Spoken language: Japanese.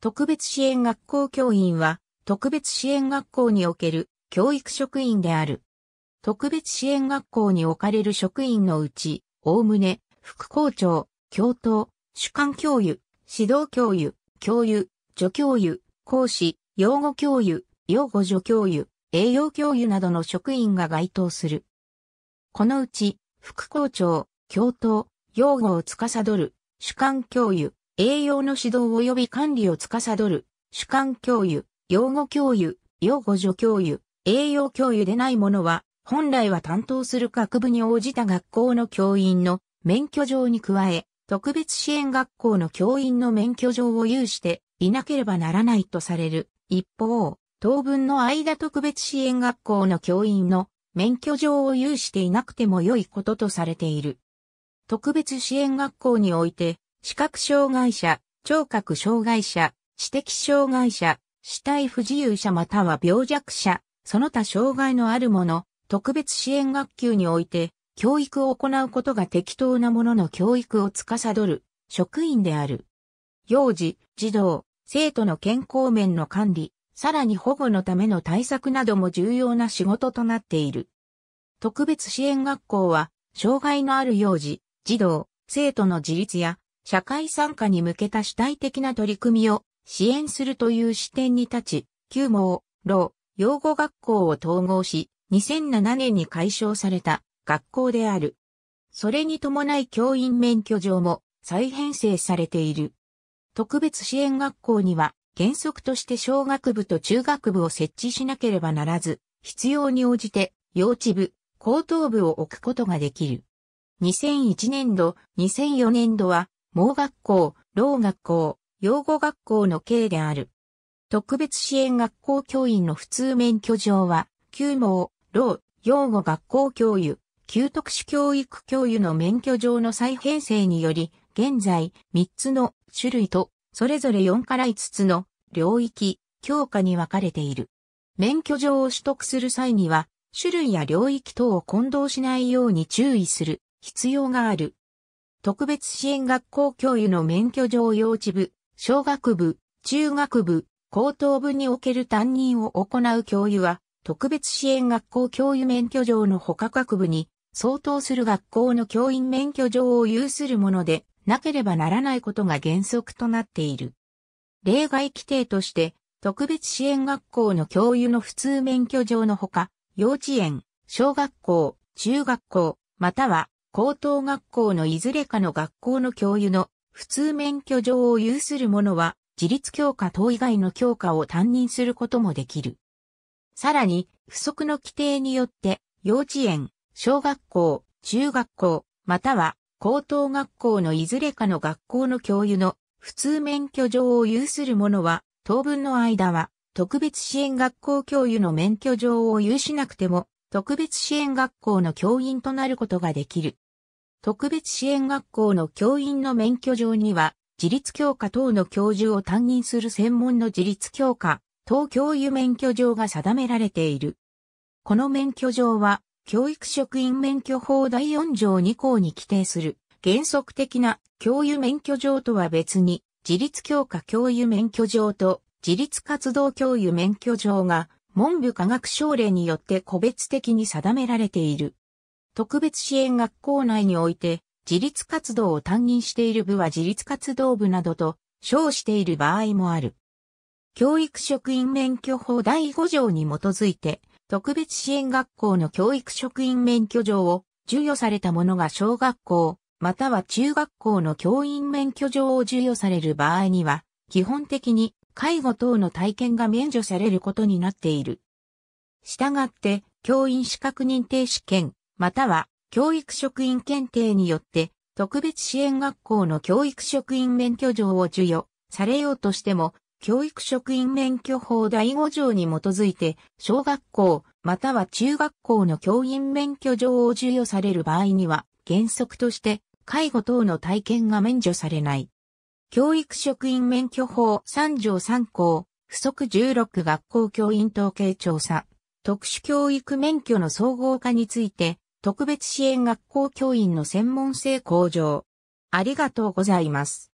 特別支援学校教員は、特別支援学校における教育職員である。特別支援学校に置かれる職員のうち、おおむね、副校長、教頭、主幹教諭、指導教諭、教諭、助教諭、講師、養護教諭、養護助教諭、栄養教諭などの職員が該当する。このうち、副校長、教頭、養護を司る、主幹教諭、栄養の指導及び管理を司る、主幹教諭、養護教諭、養護助教諭、栄養教諭でないものは、本来は担当する学部に応じた学校の教員の免許状に加え、特別支援学校の教員の免許状を有していなければならないとされる。一方、当分の間特別支援学校の教員の免許状を有していなくても良いこととされている。特別支援学校において、視覚障害者、聴覚障害者、知的障害者、肢体不自由者または病弱者、その他障害のある者、特別支援学級において、教育を行うことが適当な者の教育を司る職員である。幼児、児童、生徒の健康面の管理、さらに保護のための対策なども重要な仕事となっている。特別支援学校は、障害のある幼児、児童、生徒の自立や、社会参加に向けた主体的な取り組みを支援するという視点に立ち、救護、老、養護学校を統合し、2007年に解消された学校である。それに伴い教員免許状も再編成されている。特別支援学校には原則として小学部と中学部を設置しなければならず、必要に応じて幼稚部、高等部を置くことができる。2001年度、2004年度は、盲学校、聾学校、養護学校の計である。特別支援学校教員の普通免許状は、救盲、聾、養護学校教諭、給特殊教育教諭の免許状の再編成により、現在3つの種類と、それぞれ4から5つの領域、教科に分かれている。免許状を取得する際には、種類や領域等を混同しないように注意する必要がある。特別支援学校教諭の免許状幼稚部、小学部、中学部、高等部における担任を行う教諭は、特別支援学校教諭免許状の他各部に相当する学校の教員免許状を有するものでなければならないことが原則となっている。例外規定として、特別支援学校の教諭の普通免許状のほか、幼稚園、小学校、中学校、または、高等学校のいずれかの学校の教諭の普通免許状を有する者は自立教科等以外の教科を担任することもできる。さらに、付則の規定によって幼稚園、小学校、中学校、または高等学校のいずれかの学校の教諭の普通免許状を有する者は当分の間は特別支援学校教諭の免許状を有しなくても特別支援学校の教員となることができる。特別支援学校の教員の免許状には、自立教科等の教授を担任する専門の自立教科等教諭免許状が定められている。この免許状は、教育職員免許法第4条2項に規定する原則的な教諭免許状とは別に、自立教科教諭免許状と自立活動教諭免許状が、文部科学省令によって個別的に定められている。特別支援学校内において、自立活動を担任している部は自立活動部などと称している場合もある。教育職員免許法第5条に基づいて、特別支援学校の教育職員免許状を授与された者が小学校、または中学校の教員免許状を授与される場合には、基本的に、介護等の体験が免除されることになっている。したがって、教員資格認定試験、または教育職員検定によって、特別支援学校の教育職員免許状を授与されようとしても、教育職員免許法第5条に基づいて、小学校、または中学校の教員免許状を授与される場合には、原則として、介護等の体験が免除されない。教育職員免許法3条3項、附則16学校教員統計調査、特殊教育免許の総合化について、特別支援学校教員の専門性向上。ありがとうございます。